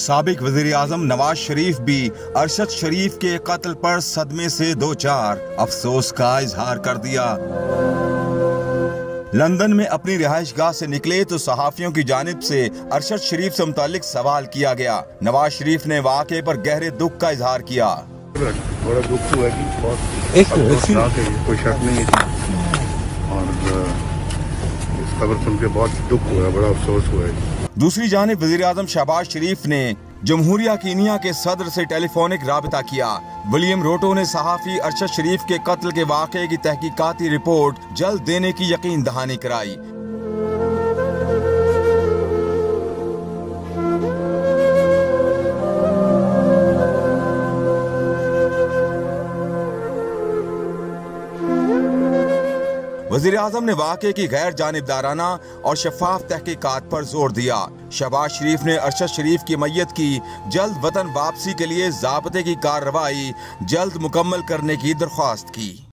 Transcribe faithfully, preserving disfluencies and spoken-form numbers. साबिक वजीर आजम नवाज शरीफ भी अरशद शरीफ के कत्ल पर सदमे से दो चार अफसोस का इजहार कर दिया। लंदन में अपनी रिहाइश गाह से निकले तो सहाफियों की जानिब से अरशद शरीफ से मुतालिक सवाल किया गया। नवाज शरीफ ने वाक़े पर गहरे दुख का इजहार किया। बड़ा दुख हुआ कि बहुत कोई शक नहीं है और इस खबर सुन के बहुत दुख हुआ, बड़ा अफसोस हुआ है। दूसरी जानिब वज़ीर आज़म शहबाज शरीफ ने जमहूरिया कीनिया के सदर से टेलीफोनिक राबता किया। विलियम रोटो ने सहाफ़ी अरशद शरीफ के कत्ल के वाक़े की तहकीकाती रिपोर्ट जल्द देने की यकीन दहानी कराई। वज़ीर आज़म ने वाक़े की गैर जानिबदाराना और शफाफ तहकीकात पर जोर दिया। शहबाज शरीफ ने अरशद शरीफ की मैयत की जल्द वतन वापसी के लिए ज़ाब्ते की कार्रवाई जल्द मुकम्मल करने की दरख्वास्त की।